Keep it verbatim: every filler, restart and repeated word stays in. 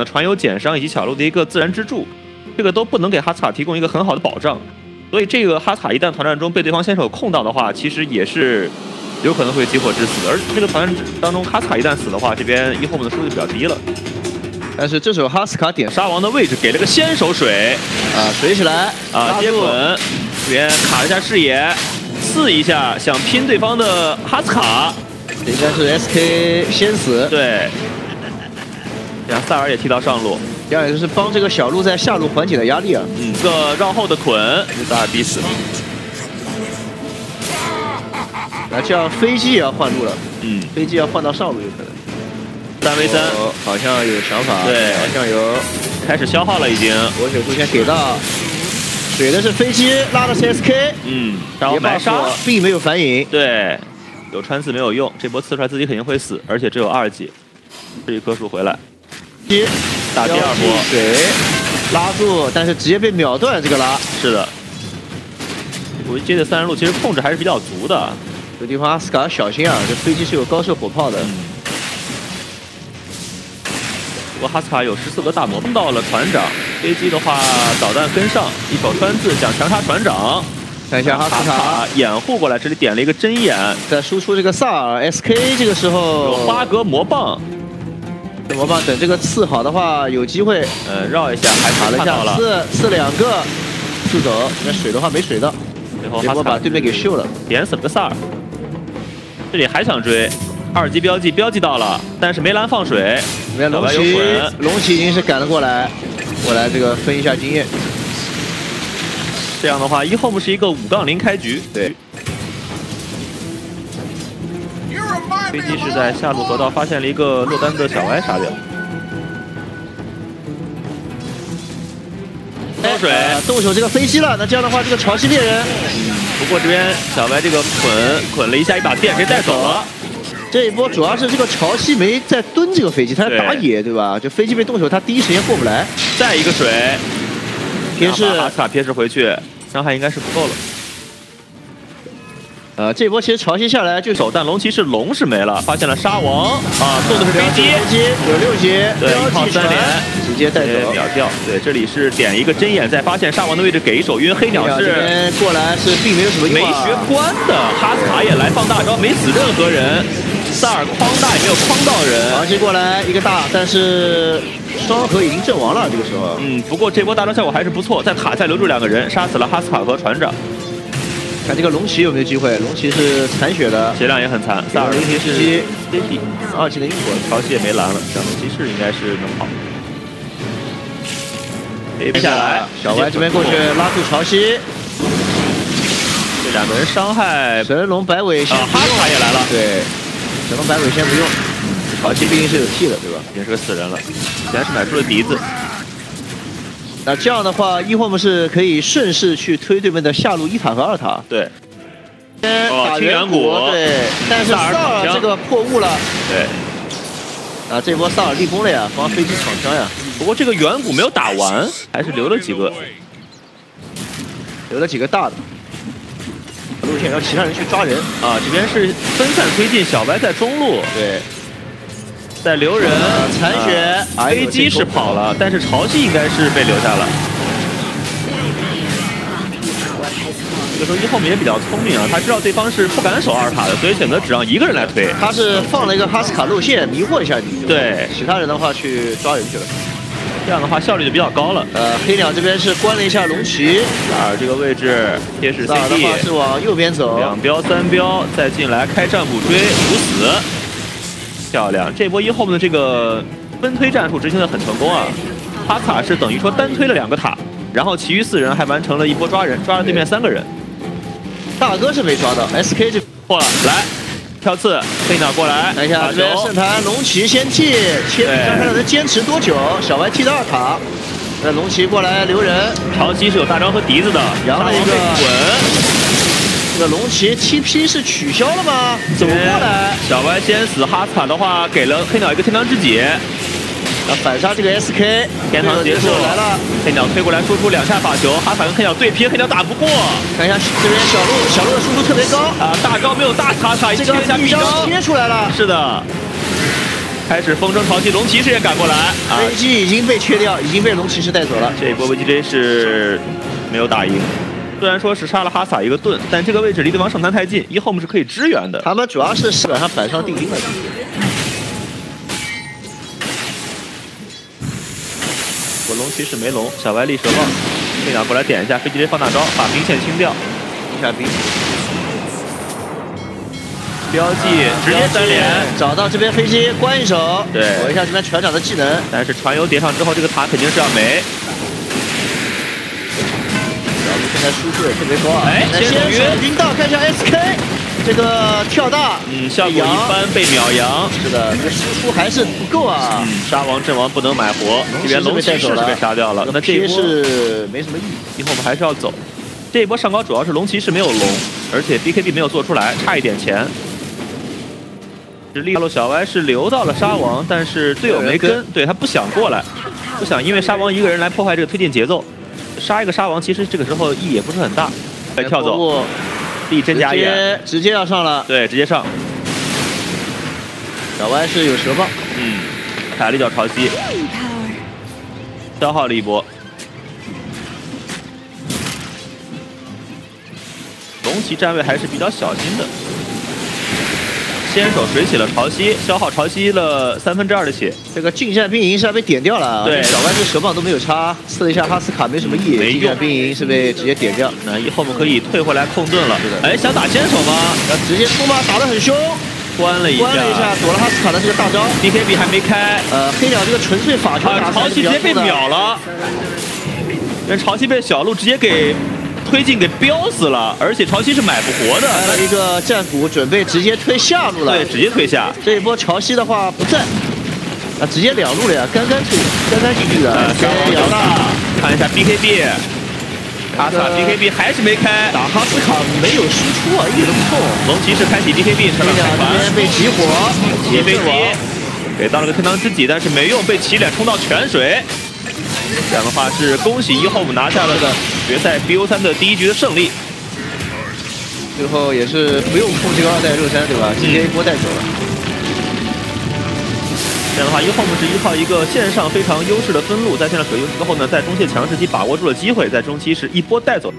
那船有减伤以及卡路的一个自然支柱，这个都不能给哈斯卡提供一个很好的保障。所以这个哈斯卡一旦团战中被对方先手空档的话，其实也是有可能会集火致死的。而这个团战当中，哈斯卡一旦死的话，这边 E HOME 的输入就比较低了。 但是这时候哈斯卡点杀王的位置给了个先手水啊，水起来啊，接滚，这边卡一下视野，刺一下，想拼对方的哈斯卡，这应该是 S K 先死。对，然后塞尔也剃刀上路，第二也就是帮这个小路在下路缓解的压力啊。嗯，这个绕后的捆，塞尔逼死。那这样飞机也要换路了，嗯，飞机要换到上路有可能。 三 v 三，好像有想法，对，好像有，开始消耗了已经。我水出现给到，水的是飞机拉的是 S K， 嗯，然后埋杀 ，B 没有反应，对，有穿刺没有用，这波刺出来自己肯定会死，而且只有二级，这一棵树回来，一打第二波，水拉住，但是直接被秒断这个拉，是的，我接的三人路其实控制还是比较足的，这地方阿斯卡小心啊，这飞机是有高射火炮的。 不过哈斯卡有十四个大魔崩到了船长，飞机的话导弹跟上，一手穿刺想强杀船长，看一下哈斯卡掩护过来，这里点了一个针眼，在输出这个萨尔 S K 这个时候有花格魔棒，魔棒等这个刺好的话有机会，呃绕一下还卡了一下，刺刺两个，助走，那水的话没水到，最后哈斯卡把对面给秀了，点死了个萨尔，这里还想追。 二级标记标记到了，但是梅兰放水，梅兰龙骑龙骑已经是赶了过来，我来这个分一下经验。这样的话 ，E HOME 是一个五杠零开局。对。飞机是在下路河道发现了一个落单的小歪杀掉。放水、哎呃、动手这个飞机了，那这样的话，这个潮汐猎人。不过这边小歪这个捆捆了一下，一把电给带走了。 这一波主要是这个潮汐没在蹲这个飞机，他在打野， 对, 对吧？就飞机被动手，他第一时间过不来。再一个水，贴士，哈斯卡贴士回去，伤害应该是不够了。呃，这波其实潮汐下来就手，但龙骑士龙是没了，发现了沙王啊，送的是飞机，飞机有六级，对，一炮三连，直接带走秒掉。对，这里是点一个针眼，再发现沙王的位置给一手晕，黑鸟是过来是并没有什么没学关的，哈斯卡也来放大招，没死任何人。 萨尔框大也没有框到人，王鑫过来一个大，但是双核已经阵亡了。这个时候，嗯，不过这波大招效果还是不错，在塔下留住两个人，杀死了哈斯卡和船长。看这个龙骑有没有机会？龙骑是残血的，血量也很残。萨尔龙骑是 C T 二级的因果，潮汐也没蓝了，像龙骑士应该是能跑。没下来，小歪这边过去拉住潮汐。 这两个人伤害，神龙摆尾先、啊，哈斯卡也来了，对。 神龙摆尾先不用，潮汐毕竟是有 T 的，对吧？已经是个死人了，显然是买出了笛子。那这样的话 ，E HOME 是可以顺势去推对面的下路一塔和二塔。对，打远古，对，但是萨尔这个破雾了。对，啊，这波萨尔立功了呀，帮飞机闯枪呀。不过这个远古没有打完，还是留了几个，留了几个大的。 路线让其他人去抓人啊！这边是分散推进，小白在中路，对，在留人、呃、残血，啊、飞机是跑了，但是潮汐应该是被留下了。这个时候E HOME也比较聪明啊，他知道对方是不敢守二塔的，所以选择只让一个人来推。他是放了一个哈斯卡路线迷惑一下你，对，其他人的话去抓人去了。 这样的话效率就比较高了。呃，黑鸟这边是关了一下龙骑，萨尔这个位置贴士 C D， 萨尔的话是往右边走，两标三标再进来开战捕追毒死，漂亮！这波E HOME的这个分推战术执行的很成功啊。哈斯卡是等于说单推了两个塔，然后其余四人还完成了一波抓人，抓了对面三个人。大哥是没抓到 ，S K 这破了，来跳刺，黑鸟过来，看一下这边圣坛龙骑先 T。 看他能坚持多久？小白踢到二塔，那龙骑过来留人。潮汐是有大招和笛子的，然后一个滚。这个龙骑 T P 是取消了吗？走过来。小白先死，哈斯卡的话给了黑鸟一个天堂之解。那反杀这个 S K， 天堂结束来了。黑鸟推过来输出两下法球，哈斯卡跟黑鸟对拼，黑鸟打不过。看一下这边小鹿，小鹿的输出特别高啊，大招没有大哈斯卡，这个一张贴出来了。是的。 这开始风筝朝击，龙骑士也赶过来啊！飞机已经被缺掉，已经被龙骑士带走了。这一波 V G J 是没有打赢。 虽然说是杀了哈萨一个盾，但这个位置离对方圣坛太近 ，E H O M E 是可以支援的。他们主要是基本上板上钉钉了。我龙骑士没龙，小歪力蛇望，飞鸟过来点一下，飞机直接放大招，把兵线清掉，一下兵。标记直接三连，找到这边飞机关一手，对，躲一下这边船长的技能。但是传油叠上之后，这个塔肯定是要没。 现在输出也特别高啊！哎，先手云道看一下 S K 这个跳大，嗯，效果一般被秒阳。是的，这个输出还是不够啊！杀王阵亡不能买活，这边龙骑士是被杀掉了。那这一波是没什么意义，以后我们还是要走。这一波上高主要是龙骑士没有龙，而且 B K B 没有做出来，差一点钱。实力小歪是留到了杀王，但是队友没跟，对他不想过来，不想因为杀王一个人来破坏这个推进节奏。 杀一个沙王，其实这个时候意义也不是很大。来跳走，力真假眼，直接要上了。对，直接上。小歪是有蛇棒，嗯，凯利角朝西，消耗了一波。龙骑站位还是比较小心的，先手水洗了朝西，消耗朝西了三分之二的血。这个近战兵营是要被点掉了，对，小歪这蛇棒都没有插，刺了一下哈斯卡没什么意义。近战兵营是被直接点掉，那以后我们可以退回来控盾了。哎，想打先手吗？要直接出吗？打得很凶，关了一下，关了一下，躲了哈斯卡的这个大招。B K B 还没开，呃，黑鸟这个纯粹法球打，朝西直接被秒了，那朝西被小鹿直接给。 推进给飙死了，而且潮汐是买不活的。来了一个战鼓，准备直接推下路了。对，直接推下。这一波潮汐的话不在，啊，直接两路了呀，干干脆，干干净净的。啊，秒了！看一下 B K B， 哈萨 B K B 还是没开，打哈斯卡没有输出啊，一点都不痛。龙骑士开启 B K B 上了开环，这边被集火，集飞机给当了个天堂之戟，但是没用，被起脸冲到泉水。 这样的话是恭喜E H O M E拿下了的决赛 B O 三 的第一局的胜利。最后也是不用控这个二代肉山对吧？直接一波带走了。这样的话 ，E H O M E是依靠一个线上非常优势的分路，在线上取得优势之后呢，在中线强势期把握住了机会，在中期是一波带走。